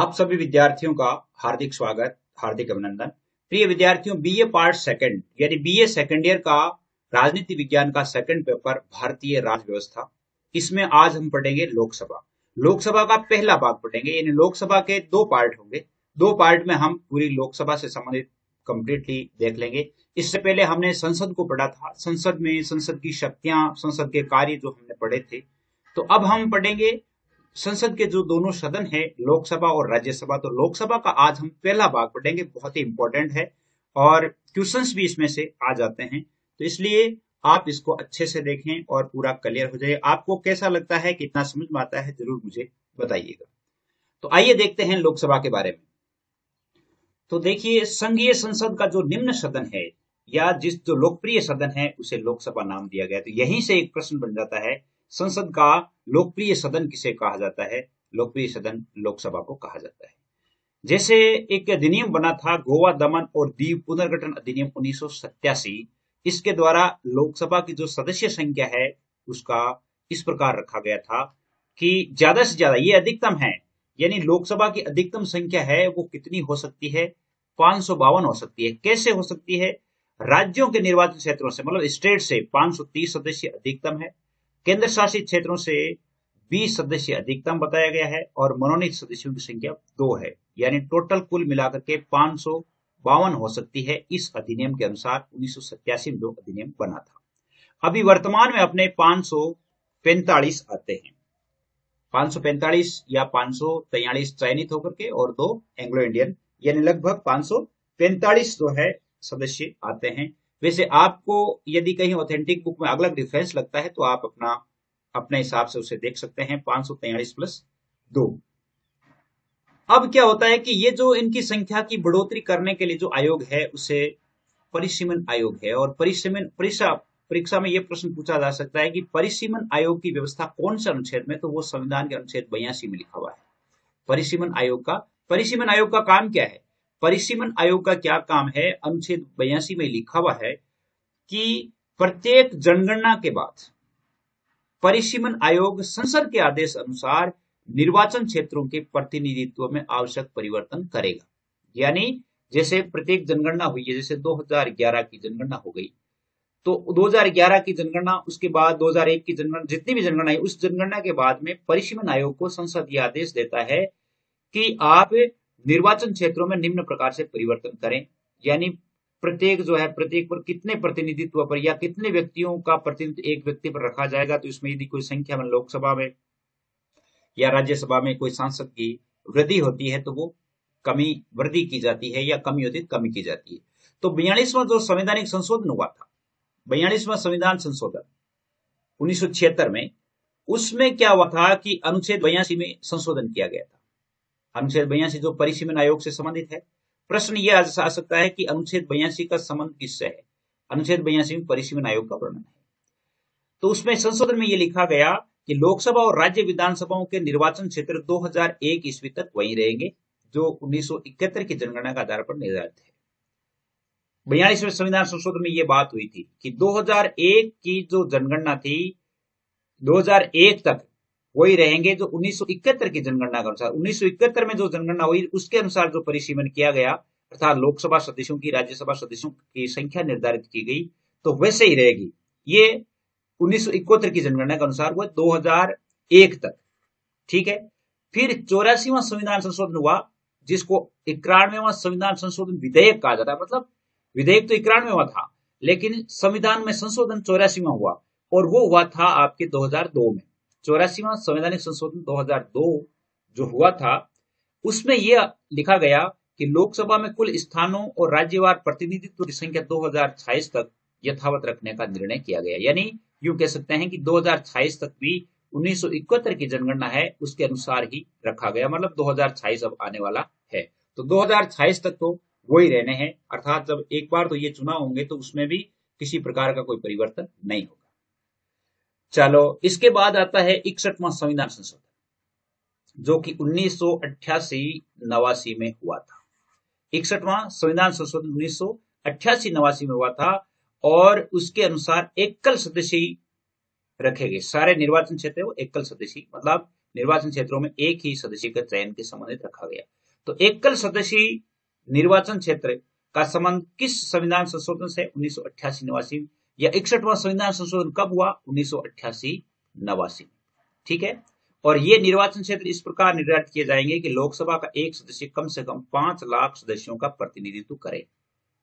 आप सभी विद्यार्थियों का हार्दिक स्वागत, हार्दिक अभिनंदन। प्रिय विद्यार्थियों, बीए पार्ट सेकंड यानी बीए सेकंड ईयर का राजनीति विज्ञान का सेकंड पेपर भारतीय राज्य व्यवस्था, इसमें आज हम पढ़ेंगे लोकसभा का पहला भाग पढ़ेंगे। यानी लोकसभा के दो पार्ट होंगे, दो पार्ट में हम पूरी लोकसभा से संबंधित कंप्लीटली देख लेंगे। इससे पहले हमने संसद को पढ़ा था, संसद में संसद की शक्तियां, संसद के कार्य जो हमने पढ़े थे। तो अब हम पढ़ेंगे संसद के जो दोनों सदन है, लोकसभा और राज्यसभा। तो लोकसभा का आज हम पहला भाग पढ़ेंगे, बहुत ही इंपॉर्टेंट है और क्वेश्चंस भी इसमें से आ जाते हैं, तो इसलिए आप इसको अच्छे से देखें और पूरा क्लियर हो जाए। आपको कैसा लगता है, कितना समझ में आता है, जरूर मुझे बताइएगा। तो आइए देखते हैं लोकसभा के बारे में। तो देखिए, संघीय संसद का जो निम्न सदन है या जिस जो लोकप्रिय सदन है उसे लोकसभा नाम दिया गया। तो यहीं से एक प्रश्न बन जाता है, संसद का लोकप्रिय सदन किसे कहा जाता है? लोकप्रिय सदन लोकसभा को कहा जाता है। जैसे एक अधिनियम बना था, गोवा, दमन और दीव पुनर्गठन अधिनियम 1987, इसके द्वारा लोकसभा की जो सदस्य संख्या है उसका इस प्रकार रखा गया था कि ज्यादा से ज्यादा, ये अधिकतम है, यानी लोकसभा की अधिकतम संख्या है वो कितनी हो सकती है? 552 हो सकती है। कैसे हो सकती है? राज्यों के निर्वाचन क्षेत्रों से, मतलब स्टेट से 530 सदस्य अधिकतम है, केंद्र शासित क्षेत्रों से 20 सदस्य अधिकतम बताया गया है और मनोनीत सदस्यों की संख्या 2 है, यानी टोटल कुल मिलाकर के 552 हो सकती है। इस अधिनियम के अनुसार 1987 में जो अधिनियम बना था, अभी वर्तमान में अपने 545 आते हैं, 545 या 543 चयनित होकर के और 2 एंग्लो इंडियन, यानी लगभग 545 जो है सदस्य आते हैं। वैसे आपको यदि कहीं ऑथेंटिक बुक में अगला डिफरेंस लगता है तो आप अपने हिसाब से उसे देख सकते हैं, 543 प्लस 2। अब क्या होता है कि ये जो इनकी संख्या की बढ़ोतरी करने के लिए जो आयोग है उसे परिसीमन आयोग है, और परिसीमन परीक्षा में ये प्रश्न पूछा जा सकता है कि परिसीमन आयोग की व्यवस्था कौन से अनुच्छेद में? तो वो संविधान के अनुच्छेद 82 में लिखा हुआ है। परिसीमन आयोग का काम क्या है? परिसीमन आयोग का क्या काम है? अनुच्छेद 82 में लिखा हुआ है कि प्रत्येक जनगणना के बाद परिसीमन आयोग संसद के आदेश अनुसार निर्वाचन क्षेत्रों के प्रतिनिधित्व में आवश्यक परिवर्तन करेगा। यानी जैसे प्रत्येक जनगणना हुई है, जैसे 2011 की जनगणना हो गई, तो 2011 की जनगणना, उसके बाद 2001 की जनगणना, जितनी भी जनगणना है उस जनगणना के बाद में परिसीमन आयोग को संसद यह आदेश देता है कि आप निर्वाचन क्षेत्रों में निम्न प्रकार से परिवर्तन करें। यानी प्रत्येक पर कितने प्रतिनिधित्व पर या कितने व्यक्तियों का प्रतिनिधित्व एक व्यक्ति पर रखा जाएगा। तो इसमें यदि कोई संख्या में लोकसभा में या राज्यसभा में कोई सांसद की वृद्धि होती है तो वो वृद्धि की जाती है, या कमी होती है कमी की जाती है। तो 42वां जो संवैधानिक संशोधन हुआ था, 42वां संविधान संशोधन 1976 में, उसमें क्या हुआ था कि अनुच्छेद 82 में संशोधन किया गया था। अनुच्छेद 82 जो परिसीमन आयोग से संबंधित है। प्रश्न यह आ सकता है कि अनुच्छेद 82 का संबंध किससे है? अनुच्छेद 82 में परिसीमन आयोग का वर्णन है। तो उसमें संशोधन में यह लिखा गया कि लोकसभा और राज्य विधानसभाओं के निर्वाचन क्षेत्र 2001 ईस्वी तक वहीं रहेंगे जो 1971 की जनगणना के आधार पर निर्धारित है। 42वें संविधान संशोधन में यह बात हुई थी कि 2001 की जो जनगणना थी 2001 तक वही रहेंगे जो 1971 की जनगणना के अनुसार, 1971 में जो जनगणना हुई उसके अनुसार जो परिसीमन किया गया, अर्थात लोकसभा सदस्यों की राज्यसभा सदस्यों की संख्या निर्धारित की गई तो वैसे ही रहेगी। ये 1971 की जनगणना के अनुसार वह 2001 तक, ठीक है। फिर 84वां संविधान संशोधन हुआ जिसको 91वां संविधान संशोधन विधेयक कहा जाता है। मतलब विधेयक तो 91वां था लेकिन संविधान में संशोधन 84वां हुआ, और वो हुआ था आपके 2002 में। 84वां संवैधानिक संशोधन 2002 जो हुआ था उसमें यह लिखा गया कि लोकसभा में कुल स्थानों और राज्यवार प्रतिनिधित्व की संख्या 2026 तक यथावत रखने का निर्णय किया गया। यानी यूं कह सकते हैं कि 2026 तक भी 1971 की जनगणना है उसके अनुसार ही रखा गया, मतलब 2026 अब आने वाला है तो 2026 तक तो वही रहने हैं, अर्थात जब एक बार तो ये चुनाव होंगे तो उसमें भी किसी प्रकार का कोई परिवर्तन नहीं होगा। चलो, इसके बाद आता है 61वां संविधान संशोधन जो कि 1988-89 में हुआ था। 61वां संविधान संशोधन 1988-89 में हुआ था और उसके अनुसार एकल सदस्य रखे गए, सारे निर्वाचन क्षेत्र वो एकल सदस्य, मतलब निर्वाचन क्षेत्रों में एक ही सदस्य के चयन के संबंधित रखा गया। तो एकल सदस्यीय निर्वाचन क्षेत्र का संबंध किस संविधान संशोधन से 1988-89 या 61वां संविधान संशोधन कब हुआ? 1988-89। ठीक है। और ये निर्वाचन क्षेत्र इस प्रकार निर्धारित किए जाएंगे कि लोकसभा का एक सदस्य कम से कम 5 लाख सदस्यों का प्रतिनिधित्व करे।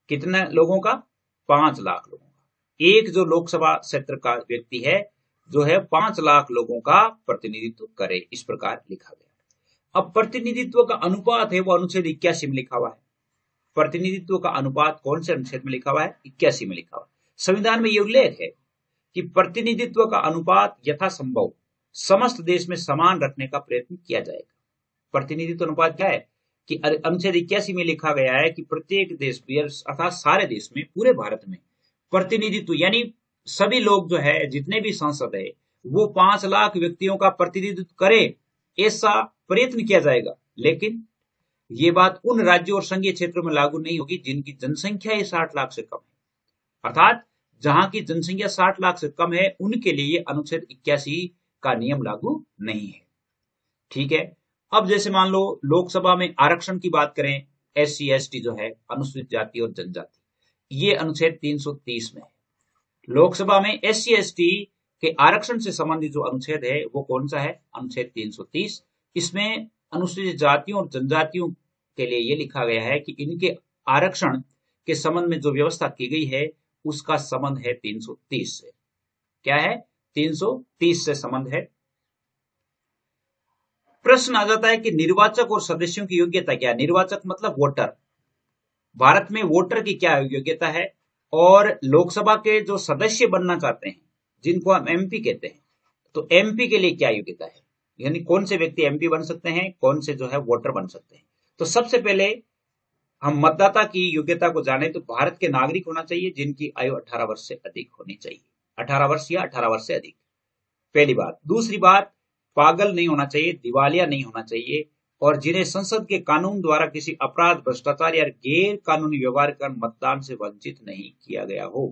कितने लोगों का? 5 लाख लोगों का। एक जो लोकसभा क्षेत्र का व्यक्ति है जो है 5 लाख लोगों का प्रतिनिधित्व करे, इस प्रकार लिखा गया। अब प्रतिनिधित्व का अनुपात है वो अनुच्छेद 81 में लिखा हुआ है। प्रतिनिधित्व का अनुपात कौन से अनुच्छेद में लिखा हुआ है? 81 में लिखा हुआ है। संविधान में यह उल्लेख है कि प्रतिनिधित्व का अनुपात यथासंभव समस्त देश में समान रखने का प्रयत्न किया जाएगा। प्रतिनिधित्व अनुपात क्या है कि अनुच्छेद 81 में लिखा गया है कि प्रत्येक देश अर्थात सारे देश में, पूरे भारत में प्रतिनिधित्व यानी सभी लोग जो है, जितने भी सांसद है वो 5 लाख व्यक्तियों का प्रतिनिधित्व करे, ऐसा प्रयत्न किया जाएगा। लेकिन ये बात उन राज्यों और संघीय क्षेत्रों में लागू नहीं होगी जिनकी जनसंख्या ही 60 लाख से कम है। अर्थात जहां की जनसंख्या 60 लाख से कम है उनके लिए अनुच्छेद 81 का नियम लागू नहीं है। ठीक है। अब जैसे मान लो लोकसभा में आरक्षण की बात करें, SC ST जो है अनुसूचित जाति और जनजाति, ये अनुच्छेद 330 में है। लोकसभा में SC ST के आरक्षण से संबंधित जो अनुच्छेद है वो कौन सा है? अनुच्छेद 330। इसमें अनुसूचित जातियों और जनजातियों के लिए ये लिखा गया है कि इनके आरक्षण के संबंध में जो व्यवस्था की गई है उसका संबंध है 330 से। क्या है? 330 से संबंध है। प्रश्न आ जाता है कि निर्वाचक और सदस्यों की योग्यता क्या है? निर्वाचक मतलब वोटर। भारत में वोटर की क्या योग्यता है? और लोकसभा के जो सदस्य बनना चाहते हैं जिनको हम MP कहते हैं, तो MP के लिए क्या योग्यता है? यानी कौन से व्यक्ति MP बन सकते हैं, कौन से जो है वोटर बन सकते हैं। तो सबसे पहले हम मतदाता की योग्यता को जाने तो भारत के नागरिक होना चाहिए जिनकी आयु 18 वर्ष से अधिक होनी चाहिए। 18 वर्ष या 18 वर्ष से अधिक, पहली बात। दूसरी बात, पागल नहीं होना चाहिए, दिवालिया नहीं होना चाहिए, और जिन्हें संसद के कानून द्वारा किसी अपराध, भ्रष्टाचार या गैर कानूनी व्यवहार का मतदान से वंचित नहीं किया गया हो।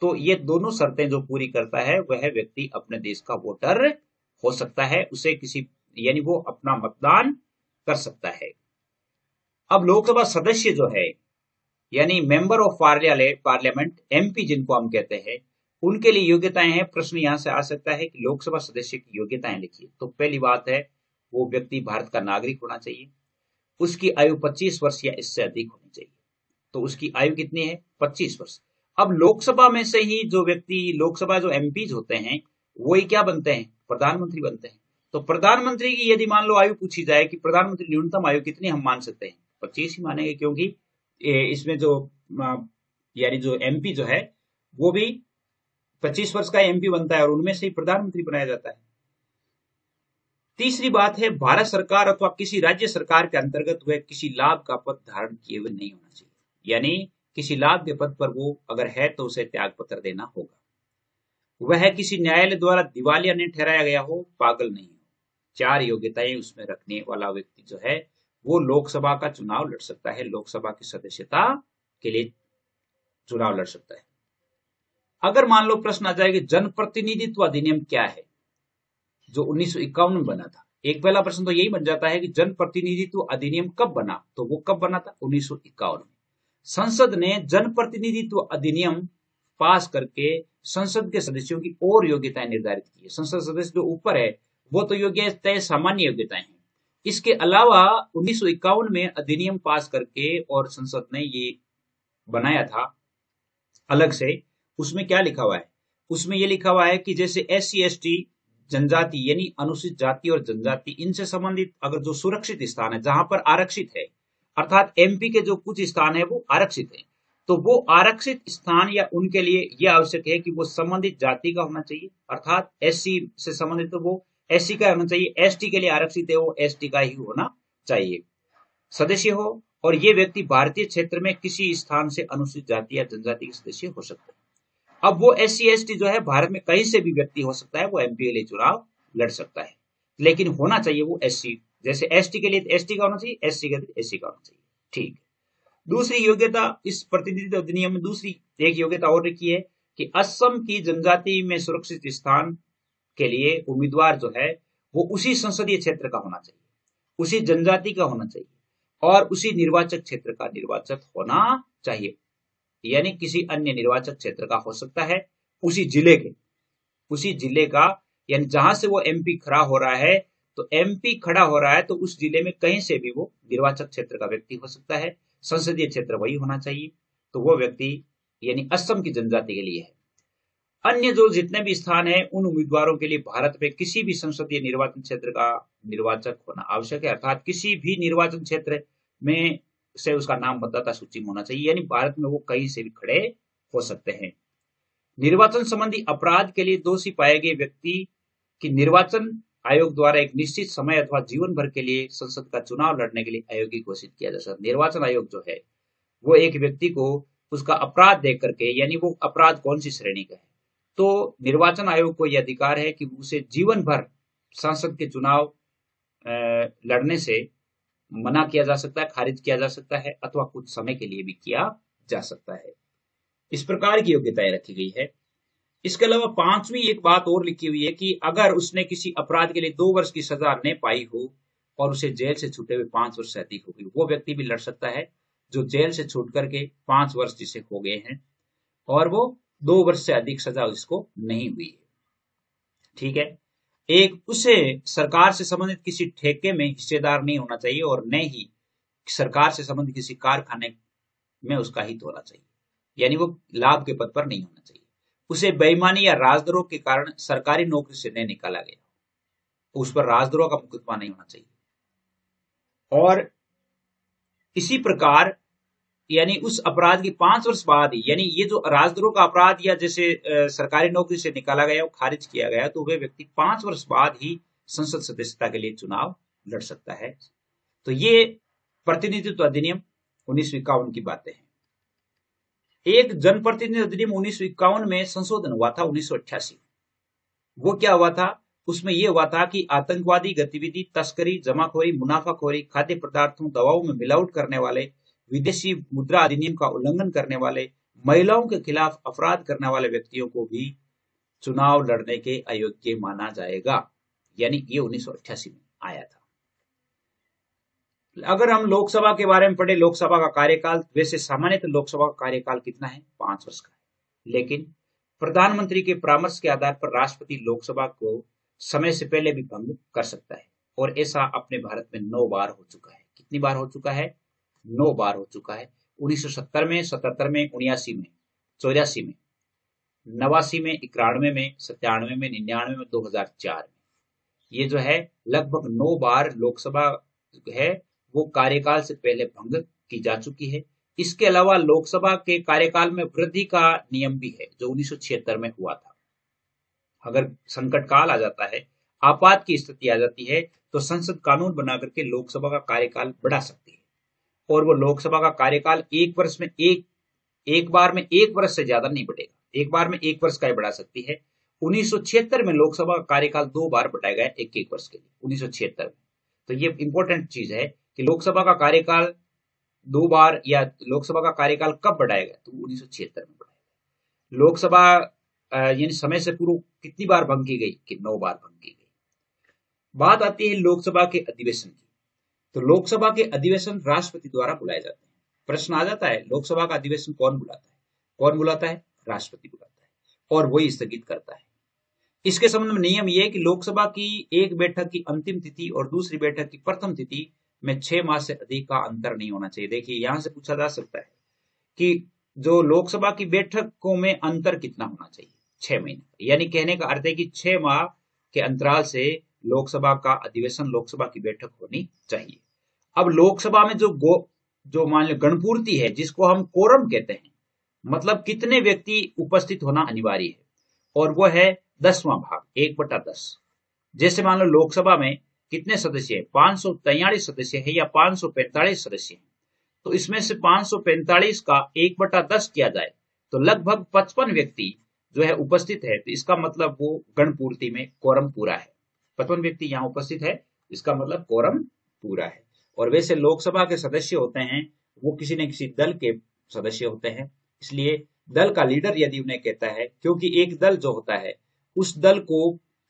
तो ये दोनों शर्तें जो पूरी करता है वह व्यक्ति अपने देश का वोटर हो सकता है, उसे किसी यानी वो अपना मतदान कर सकता है। अब लोकसभा सदस्य जो है यानी मेंबर ऑफ पार्लियामेंट, MP जिनको हम कहते हैं, उनके लिए योग्यताएं हैं। प्रश्न यहां से आ सकता है कि लोकसभा सदस्य की योग्यताएं लिखिए। तो पहली बात है वो व्यक्ति भारत का नागरिक होना चाहिए, उसकी आयु 25 वर्ष या इससे अधिक होनी चाहिए। तो उसकी आयु कितनी है? 25 वर्ष। अब लोकसभा में से ही जो व्यक्ति, लोकसभा जो MPs होते हैं वही क्या बनते हैं? प्रधानमंत्री बनते हैं। तो प्रधानमंत्री की यदि मान लो आयु पूछी जाए कि प्रधानमंत्री न्यूनतम आयु कितनी हम मान सकते हैं? 25 ही मानेंगे, क्योंकि इसमें जो यानी जो MP जो है वो भी 25 वर्ष का MP बनता है और उनमें से ही प्रधानमंत्री बनाया जाता है। तीसरी बात है, भारत सरकार अथवा किसी राज्य सरकार के अंतर्गत हुए किसी लाभ का पद धारण किए हुए नहीं होना चाहिए, यानी किसी लाभ के पद पर वो अगर है तो उसे त्याग पत्र देना होगा। वह किसी न्यायालय द्वारा दिवालिया नहीं ठहराया गया हो, पागल नहीं हो। 4 योग्यताएं उसमें रखने वाला व्यक्ति जो है वो लोकसभा का चुनाव लड़ सकता है, लोकसभा की सदस्यता के लिए चुनाव लड़ सकता है। अगर मान लो प्रश्न आ जाए कि जनप्रतिनिधित्व अधिनियम क्या है जो 1951 में बना था, एक पहला प्रश्न तो यही बन जाता है कि जनप्रतिनिधित्व अधिनियम कब बना? तो वो कब बना था? 1951 में। संसद ने जनप्रतिनिधित्व अधिनियम पास करके संसद के सदस्यों की और योग्यताएं निर्धारित की है। संसद सदस्य जो ऊपर है वो तो योग्यताएं सामान्य योग्यताएं हैं। इसके अलावा 1951 में अधिनियम पास करके और संसद ने ये बनाया था अलग से, उसमें क्या लिखा हुआ है? उसमें ये लिखा हुआ है कि जैसे SC ST जनजाति यानी अनुसूचित जाति और जनजाति, इनसे संबंधित अगर जो सुरक्षित स्थान है जहां पर आरक्षित है, अर्थात MP के जो कुछ स्थान है वो आरक्षित है, तो वो आरक्षित स्थान या उनके लिए यह आवश्यक है कि वो संबंधित जाति का होना चाहिए। अर्थात SC से संबंधित तो वो SC का होना चाहिए, ST के लिए आरक्षित है वो ST का ही होना चाहिए, सदस्य हो, और ये व्यक्ति भारतीय क्षेत्र में किसी स्थान से अनुसूचित जाति या जनजाति के सदस्य हो सकते हैं। अब वो SC ST जो है भारत में कहीं से भी व्यक्ति हो सकता है, वो MP के लिए चुनाव लड़ सकता है, लेकिन होना चाहिए वो SC, जैसे ST के लिए ST का होना चाहिए, SC के लिए SC का होना चाहिए। ठीक। दूसरी योग्यता इस प्रतिनिधित्व अधिनियम में दूसरी एक योग्यता और रखी है कि असम की जनजाति में सुरक्षित स्थान के लिए उम्मीदवार जो है वो उसी संसदीय क्षेत्र का होना चाहिए, उसी जनजाति का होना चाहिए और उसी निर्वाचक क्षेत्र का निर्वाचक होना चाहिए। यानी किसी अन्य निर्वाचक क्षेत्र का हो सकता है, उसी जिले का, यानी जहां से वो एमपी खड़ा हो रहा है, तो एमपी खड़ा हो रहा है तो उस जिले में कहीं से भी वो निर्वाचक क्षेत्र का व्यक्ति हो सकता है। संसदीय क्षेत्र वही होना चाहिए, तो वो व्यक्ति यानी असम की जनजाति के लिए है। अन्य जो जितने भी स्थान है उन उम्मीदवारों के लिए भारत में किसी भी संसदीय निर्वाचन क्षेत्र का निर्वाचक होना आवश्यक है, अर्थात किसी भी निर्वाचन क्षेत्र में से उसका नाम मतदाता सूची में होना चाहिए। यानी भारत में वो कहीं से भी खड़े हो सकते हैं। निर्वाचन संबंधी अपराध के लिए दोषी पाए गए व्यक्ति की निर्वाचन आयोग द्वारा एक निश्चित समय अथवा जीवन भर के लिए संसद का चुनाव लड़ने के लिए अयोग्य घोषित किया जा सकता है। निर्वाचन आयोग जो है वो एक व्यक्ति को उसका अपराध देख करके, यानी वो अपराध कौन सी श्रेणी का है, तो निर्वाचन आयोग को यह अधिकार है कि उसे जीवन भर संसद के चुनाव लड़ने से मना किया जा सकता है, खारिज किया जा सकता है अथवा कुछ समय के लिए भी किया जा सकता है। इस प्रकार की योग्यताएं रखी गई है। इसके अलावा पांचवी एक बात और लिखी हुई है कि अगर उसने किसी अपराध के लिए 2 वर्ष की सजा न पाई हो और उसे जेल से छूटे हुए 5 वर्ष से अधिक हो गई, वो व्यक्ति भी लड़ सकता है जो जेल से छूट करके 5 वर्ष जिसे हो गए हैं और वो 2 वर्ष से अधिक सजा उसको नहीं हुई है। ठीक है। एक, उसे सरकार से संबंधित किसी ठेके में हिस्सेदार नहीं होना चाहिए और न ही सरकार से संबंधित किसी कारखाने में उसका हित होना चाहिए, यानी वो लाभ के पद पर नहीं होना चाहिए। उसे बेईमानी या राजद्रोह के कारण सरकारी नौकरी से नहीं निकाला गया, उस पर राजद्रोह का मुकदमा नहीं होना चाहिए। और इसी प्रकार यानी उस अपराध की 5 वर्ष बाद ही, यानी ये जो राजद्रोह का अपराध या जैसे सरकारी नौकरी से निकाला गया और खारिज किया गया, तो वह व्यक्ति 5 वर्ष बाद ही संसद सदस्यता के लिए चुनाव लड़ सकता है। तो ये प्रतिनिधित्व अधिनियम 1951 की बातें हैं। एक जनप्रतिनिधि अधिनियम 1951 में संशोधन हुआ था 1988। वो क्या हुआ था, उसमें यह हुआ था कि आतंकवादी गतिविधि, तस्करी, जमाखोरी, मुनाफाखोरी, खाद्य पदार्थों, दवाओं में मिलावट करने वाले, विदेशी मुद्रा अधिनियम का उल्लंघन करने वाले, महिलाओं के खिलाफ अपराध करने वाले व्यक्तियों को भी चुनाव लड़ने के अयोग्य माना जाएगा। यानी ये 1988 में आया था। अगर हम लोकसभा के बारे में पढ़े, लोकसभा का कार्यकाल, वैसे सामान्यतः लोकसभा का कार्यकाल कितना है, 5 वर्ष का है, लेकिन प्रधानमंत्री के परामर्श के आधार पर राष्ट्रपति लोकसभा को समय से पहले भी भंग कर सकता है और ऐसा अपने भारत में 9 बार हो चुका है। कितनी बार हो चुका है, 9 बार हो चुका है। 1970 में, 77 में, 79 में, 84 में, 89 में, 91 में, 97 में, 99 में, 2004 में। ये जो है लगभग 9 बार लोकसभा है वो कार्यकाल से पहले भंग की जा चुकी है। इसके अलावा लोकसभा के कार्यकाल में वृद्धि का नियम भी है जो 1976 में हुआ था। अगर संकट काल आ जाता है, आपात की स्थिति आ जाती है, तो संसद कानून बना करके लोकसभा का कार्यकाल बढ़ा सकती है और वो लोकसभा का कार्यकाल एक बार में एक वर्ष से ज्यादा नहीं बढ़ेगा। 1 बार में 1 वर्ष का ही बढ़ा सकती है। 1976 में लोकसभा का कार्यकाल 2 बार बढ़ाया गया 1-1 वर्ष के लिए 1976 में। तो ये इंपॉर्टेंट चीज है कि लोकसभा का कार्यकाल 2 बार या लोकसभा का कार्यकाल कब बढ़ाएगा, तो 1976 में बढ़ाएगा। लोकसभा यानी समय से पूर्व कितनी बार भंग की गई, कि 9 बार भंग की गई। बात आती है लोकसभा के अधिवेशन की। तो लोकसभा के अधिवेशन राष्ट्रपति द्वारा बुलाए जाते हैं। प्रश्न आ जाता है, लोकसभा का अधिवेशन कौन बुलाता है? कौन बुलाता है? राष्ट्रपति बुलाता है और वही स्थगित करता है। इसके संबंध में नियम यह है कि लोकसभा की एक बैठक की अंतिम तिथि और दूसरी बैठक की प्रथम तिथि में 6 माह से अधिक का अंतर नहीं होना चाहिए। देखिए, यहां से पूछा जा सकता है कि जो लोकसभा की बैठकों में अंतर कितना होना चाहिए, 6 महीने। यानी कहने का अर्थ है कि 6 माह के अंतराल से लोकसभा का अधिवेशन, लोकसभा की बैठक होनी चाहिए। अब लोकसभा में जो मान लो गणपूर्ति है, जिसको हम कोरम कहते हैं, मतलब कितने व्यक्ति उपस्थित होना अनिवार्य है, और वो है 10वां भाग, 1/10। जैसे मान लो लोकसभा में कितने सदस्य हैं, 543 सदस्य है या 545 सदस्य हैं, तो इसमें से 545 का 1/10 किया जाए तो लगभग 55 व्यक्ति जो है उपस्थित है। तो इसका मतलब वो गणपूर्ति में कोरम पूरा है। 55 व्यक्ति यहाँ उपस्थित है, इसका मतलब कोरम पूरा है। और वैसे लोकसभा के सदस्य होते हैं वो किसी न किसी दल के सदस्य होते हैं, इसलिए दल का लीडर यदि उन्हें कहता है, क्योंकि एक दल जो होता है उस दल को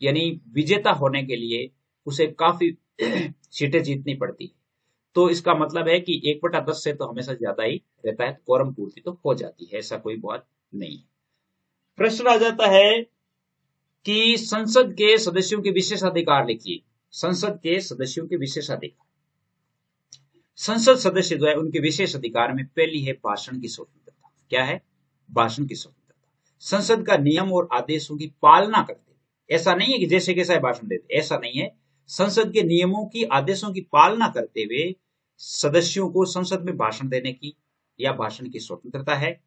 यानी विजेता होने के लिए उसे काफी सीटें जीतनी पड़ती है। तो इसका मतलब है कि 1/10 से तो हमेशा ज्यादा ही रहता है, कोरम पूर्ति तो हो जाती है, ऐसा कोई बात नहीं है। प्रश्न आ जाता है कि संसद के सदस्यों के विशेषाधिकार लिखिए। संसद के सदस्यों के विशेषाधिकार, संसद सदस्य जो है उनके विशेष अधिकार में पहली है भाषण की स्वतंत्रता। क्या है? भाषण की स्वतंत्रता। संसद का नियम और आदेशों की पालना करते हुए, ऐसा नहीं है कि जैसे कैसा भाषण देते, ऐसा नहीं है। संसद के नियमों की आदेशों की पालना करते हुए सदस्यों को संसद में भाषण देने की या भाषण की स्वतंत्रता है।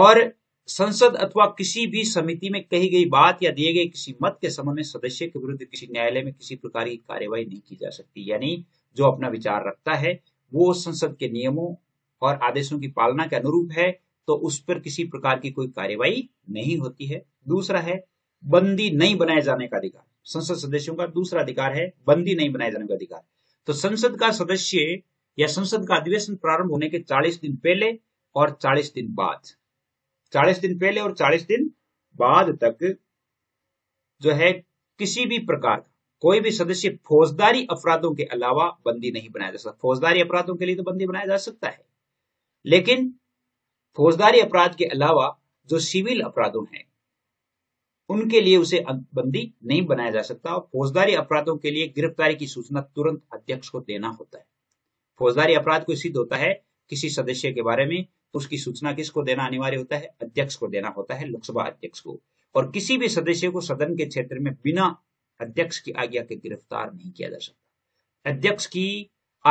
और संसद अथवा किसी भी समिति में कही गई बात या दिए गए किसी मत के संबंध में सदस्य के विरुद्ध किसी न्यायालय में किसी प्रकार की कार्यवाही नहीं की जा सकती। यानी जो अपना विचार रखता है वो संसद के नियमों और आदेशों की पालना के अनुरूप है, तो उस पर किसी प्रकार की कोई कार्यवाही नहीं होती है। दूसरा है बंदी नहीं बनाए जाने का अधिकार। संसद सदस्यों का दूसरा अधिकार है बंदी नहीं बनाए जाने का अधिकार। तो संसद का सदस्य या संसद का अधिवेशन प्रारंभ होने के 40 दिन पहले और 40 दिन बाद, 40 दिन पहले और 40 दिन बाद तक जो है किसी भी प्रकार का कोई भी सदस्य फौजदारी अपराधों के अलावा बंदी नहीं बनाया जा सकता। फौजदारी अपराधों के लिए तो बंदी बनाया जा सकता है, लेकिन फौजदारी अपराध के अलावा जो सिविल अपराधों हैं उनके लिए उसे बंदी नहीं बनाया जा सकता। और फौजदारी अपराधों के लिए गिरफ्तारी की सूचना तुरंत अध्यक्ष को देना होता है। फौजदारी अपराध को सिद्ध होता है किसी सदस्य के बारे में, उसकी सूचना किसको देना अनिवार्य होता है? अध्यक्ष को देना होता है, लोकसभा अध्यक्ष को। और किसी भी सदस्य को सदन के क्षेत्र में बिना अध्यक्ष की आज्ञा के गिरफ्तार नहीं किया जा सकता। अध्यक्ष की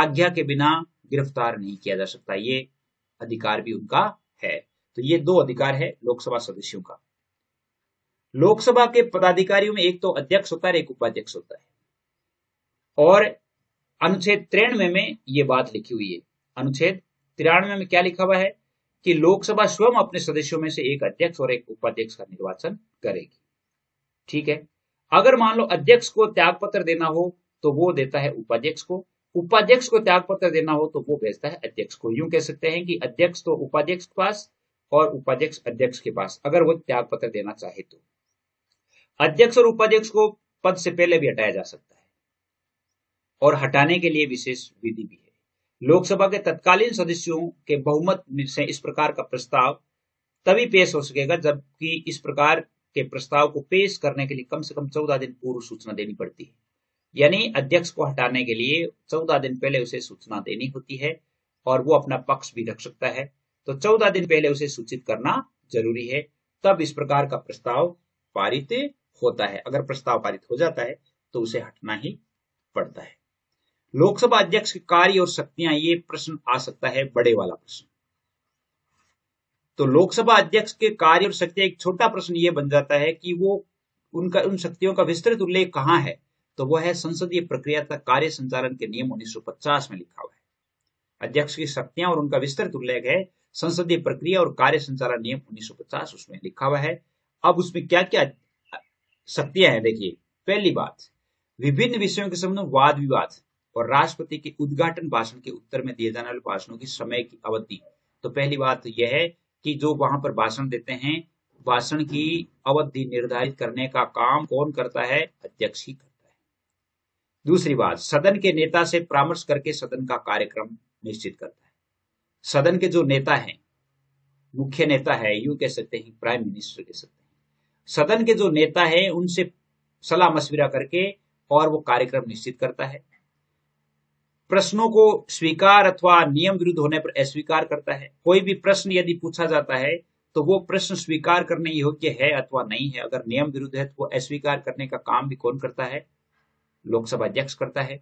आज्ञा के बिना गिरफ्तार नहीं किया जा सकता, ये अधिकार भी उनका है। तो ये दो अधिकार है लोकसभा सदस्यों का। लोकसभा के पदाधिकारियों में एक तो अध्यक्ष होता है, एक उपाध्यक्ष होता है। और अनुच्छेद 93 में ये बात लिखी हुई है। अनुच्छेद 93 में क्या लिखा हुआ है कि लोकसभा स्वयं अपने सदस्यों में से एक अध्यक्ष और एक उपाध्यक्ष का निर्वाचन करेगी। ठीक है, अगर मान लो अध्यक्ष को त्यागपत्र देना हो तो वो देता है उपाध्यक्ष को, उपाध्यक्ष को त्यागपत्र देना हो तो वो भेजता है अध्यक्ष को। यूं कह सकते हैं कि अध्यक्ष तो उपाध्यक्ष के पास और उपाध्यक्ष अध्यक्ष के पास, अगर वो त्यागपत्र देना चाहे तो। अध्यक्ष और उपाध्यक्ष को पद से पहले भी हटाया जा सकता है और हटाने के लिए विशेष विधि भी है। लोकसभा के तत्कालीन सदस्यों के बहुमत से इस प्रकार का प्रस्ताव तभी पेश हो सकेगा जबकि इस प्रकार के प्रस्ताव को पेश करने के लिए कम से कम 14 दिन पूर्व सूचना देनी पड़ती है। यानी अध्यक्ष को हटाने के लिए 14 दिन पहले उसे सूचना देनी होती है और वो अपना पक्ष भी रख सकता है, तो 14 दिन पहले उसे सूचित करना जरूरी है, तब इस प्रकार का प्रस्ताव पारित होता है। अगर प्रस्ताव पारित हो जाता है तो उसे हटना ही पड़ता है। लोकसभा अध्यक्ष के कार्य और शक्तियां, ये प्रश्न आ सकता है, बड़े वाला प्रश्न। तो लोकसभा अध्यक्ष के कार्य और शक्तियां, एक छोटा प्रश्न ये बन जाता है कि वो उन शक्तियों का विस्तृत उल्लेख कहाँ है? तो वो है संसदीय प्रक्रिया तथा कार्य संचालन के नियम 1950 में लिखा हुआ है। अध्यक्ष की शक्तियां और उनका विस्तृत उल्लेख है संसदीय प्रक्रिया और कार्य संचालन नियम 1950, उसमें लिखा हुआ है। अब उसमें क्या क्या शक्तियां हैं देखिए। पहली बात, विभिन्न विषयों के संबंध में वाद विवाद और राष्ट्रपति के उद्घाटन भाषण के उत्तर में दिए जाने वाले भाषणों की समय की अवधि। तो पहली बात यह है कि जो वहां पर भाषण देते हैं, भाषण की अवधि निर्धारित करने का काम कौन करता है? अध्यक्ष ही करता है। दूसरी बात, सदन के नेता से परामर्श करके सदन का कार्यक्रम निश्चित करता है। सदन के जो नेता है, मुख्य नेता है, यूं कह सकते हैं, प्राइम मिनिस्टर कह सकते हैं, सदन के जो नेता है उनसे सलाह मशविरा करके और वो कार्यक्रम निश्चित करता है। प्रश्नों को स्वीकार अथवा नियम विरुद्ध होने पर अस्वीकार करता है। कोई भी प्रश्न यदि पूछा जाता है तो वो प्रश्न स्वीकार करने योग्य है अथवा नहीं है, अगर नियम विरुद्ध है तो वो अस्वीकार करने का काम भी कौन करता है? लोकसभा अध्यक्ष करता है।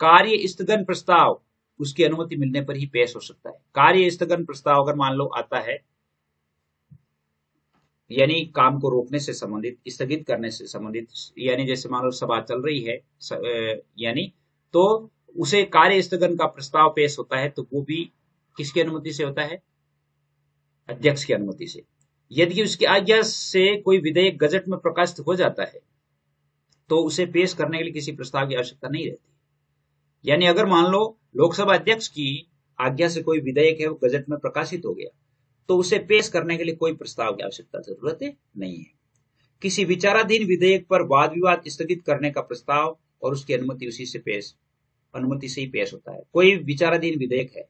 कार्य स्थगन प्रस्ताव उसकी अनुमति मिलने पर ही पेश हो सकता है। कार्य स्थगन प्रस्ताव अगर मान लो आता है, यानी काम को रोकने से संबंधित, स्थगित करने से संबंधित, यानी जैसे मान लो सभा चल रही है यानी, तो उसे कार्य स्थगन का प्रस्ताव पेश होता है, तो वो भी किसकी अनुमति से होता है? अध्यक्ष की अनुमति से। यदि उसकी आज्ञा से कोई विधेयक गजट में प्रकाशित हो जाता है तो उसे पेश करने के लिए किसी प्रस्ताव की आवश्यकता नहीं रहती। यानी अगर मान लो लोकसभा अध्यक्ष की आज्ञा से कोई विधेयक है वो गजट में प्रकाशित हो गया, तो उसे पेश करने के लिए कोई प्रस्ताव की आवश्यकता जरूरत नहीं है। किसी विचाराधीन विधेयक पर वाद विवाद स्थगित करने का प्रस्ताव और उसकी अनुमति से ही पेश होता है। कोई विचाराधीन विधेयक है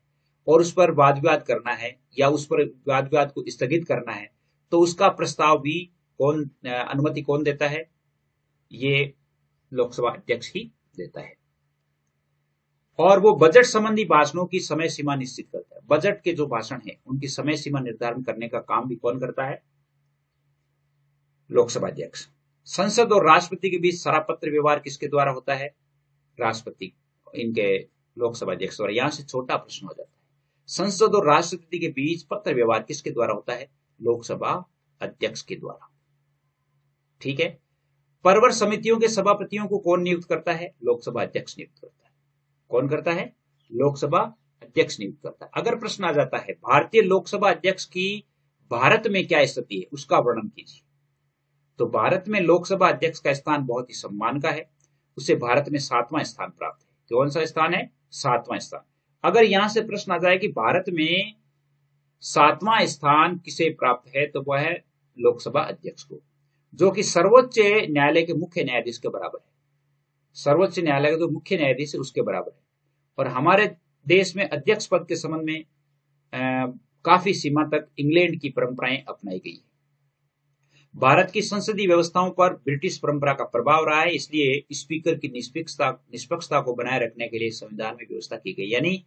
और उस पर वाद विवाद करना है या उस पर वाद विवाद को स्थगित करना है तो उसका प्रस्ताव भी अनुमति कौन देता है? ये लोकसभा अध्यक्ष ही देता है। और वो बजट संबंधी भाषणों की समय सीमा निश्चित करता है। बजट के जो भाषण है उनकी समय सीमा निर्धारण करने का काम भी कौन करता है? लोकसभा अध्यक्ष। संसद और राष्ट्रपति के बीच शरापत्र व्यवहार किसके द्वारा होता है? राष्ट्रपति, इनके लोकसभा अध्यक्ष द्वारा। यहां से छोटा प्रश्न हो जाता है। संसद और राष्ट्रपति के बीच पत्र व्यवहार किसके द्वारा होता है? लोकसभा अध्यक्ष के द्वारा। ठीक है। परवर समितियों के सभापतियों को कौन नियुक्त करता है? लोकसभा अध्यक्ष नियुक्त करता है। कौन करता है? लोकसभा अध्यक्ष नियुक्त करता है। अगर प्रश्न आ जाता है भारतीय लोकसभा अध्यक्ष की भारत में क्या स्थिति है, उसका वर्णन कीजिए, तो भारत में लोकसभा अध्यक्ष का स्थान बहुत ही सम्मान का है। उसे भारत में 7वां स्थान प्राप्त है। कौन सा स्थान है? 7वां स्थान। अगर यहां से प्रश्न आ जाए कि भारत में 7वां स्थान किसे प्राप्त है, तो वह है लोकसभा अध्यक्ष को, जो कि सर्वोच्च न्यायालय के मुख्य न्यायाधीश के बराबर है। सर्वोच्च न्यायालय का जो मुख्य न्यायाधीश है उसके बराबर है। और हमारे देश में अध्यक्ष पद के संबंध में काफी सीमा तक इंग्लैंड की परंपराएं अपनाई गई है। भारत की संसदीय व्यवस्थाओं पर ब्रिटिश परंपरा का प्रभाव रहा है, इसलिए स्पीकर की निष्पक्षता को बनाए रखने के लिए संविधान में व्यवस्था की गई। यानी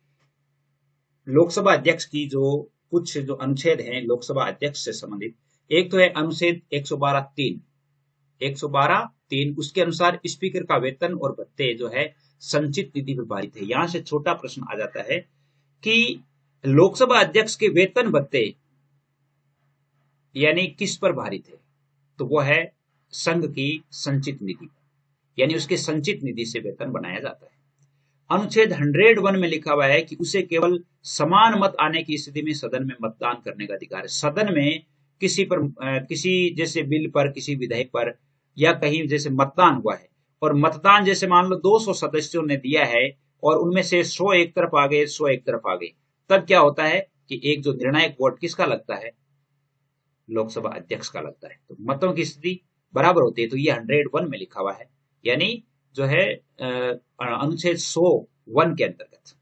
लोकसभा अध्यक्ष की कुछ अनुच्छेद हैं लोकसभा अध्यक्ष से संबंधित, एक तो है अनुच्छेद 112(3), उसके अनुसार स्पीकर का वेतन और भत्ते जो है संचित निधि पर भारित है। यहां से छोटा प्रश्न आ जाता है कि लोकसभा अध्यक्ष के वेतन भत्ते यानी किस पर भारित है, तो वो है संघ की संचित निधि, यानी उसके संचित निधि से वेतन बनाया जाता है। अनुच्छेद 101 में लिखा हुआ है कि उसे केवल समान मत आने की स्थिति में सदन में मतदान करने का अधिकार है। सदन में किसी जैसे बिल पर, किसी विधेयक पर या कहीं जैसे मतदान हुआ है और मतदान जैसे मान लो 200 सदस्यों ने दिया है और उनमें से 100 एक तरफ आ गए, 100 एक तरफ आ गए, तब क्या होता है कि एक जो निर्णायक वोट किसका लगता है? लोकसभा अध्यक्ष का लगता है। तो मतों की स्थिति बराबर होती है। तो ये 101 में लिखा हुआ है, यानी जो है अनुच्छेद 101 के अंतर्गत।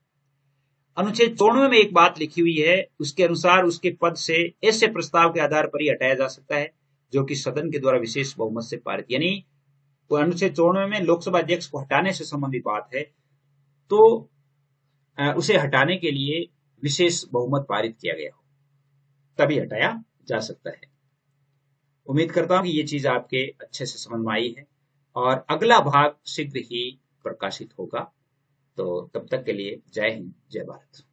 अनुच्छेद 94 में एक बात लिखी हुई है, उसके अनुसार उसके पद से ऐसे प्रस्ताव के आधार पर ही हटाया जा सकता है जो कि सदन के द्वारा विशेष बहुमत से पारित। यानी अनुच्छेद 94 में लोकसभा अध्यक्ष को हटाने से संबंधित बात है, तो उसे हटाने के लिए विशेष बहुमत पारित किया गया हो तभी हटाया जा सकता है। उम्मीद करता हूं कि ये चीज आपके अच्छे से समझ में आई है और अगला भाग शीघ्र ही प्रकाशित होगा। तो तब तक के लिए जय हिंद, जय भारत।